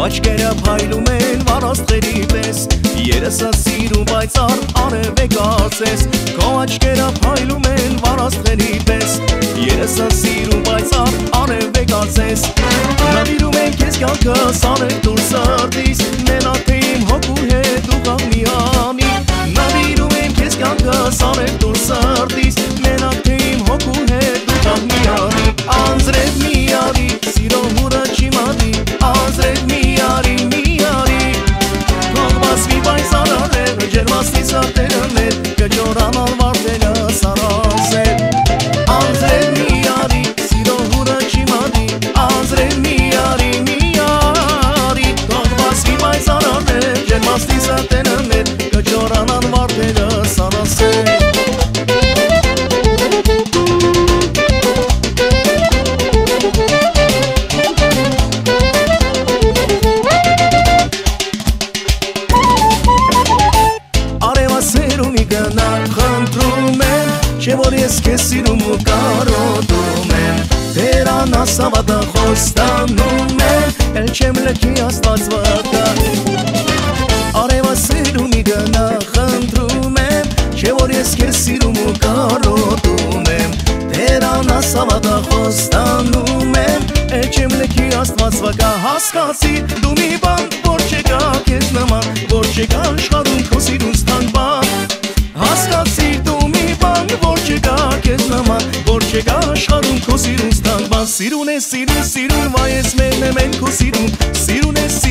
Աչքերապ հայլում են վարաստերի պես, երեսը սիրում, բայց արև է կարծես։ Քո աչքերապ հայլում են վարաստերի պես, երեսը սիրում, բայց արև է կարծես։ Նվիրում են քեզ կյանքս, արև դուր սրտիս, մենակ թե իմ հոգու հետ ու կաղմի համի։ Նվիրում են քեզ կյանքս, արև դուր սրտիս, մենակ թե իմ հոգու հետ ու կաղմի համի։ Անձրև մի արի, սիրո հուրը չի մատի, անձրև մի Չէ որ ես կես սիրում ու կարոտում եմ, թերանաս ավատը խոստանում եմ, էլ չեմ լքի աստված վատը։ Արևա սիրումի գնա խնդրում եմ, չէ որ ես կես սիրում ու կարոտում եմ, թերանաս ավատը խոստանում եմ, էլ չեմ լքի աստված վակա։ Հասկացի դու մի բան, որ չկա կեզ նման, որ չկա աշխարում քո սիրուն ստան բան։ Հասկացի դու մի բան, որ չկա կեզ նման, որ չկա աշխարում քո սիրուն ստան բան։ Սիրուն է, սիրուն, սիրուն, վայ ես մեն է մեն քո սիրուն, սիրուն է, սիրուն։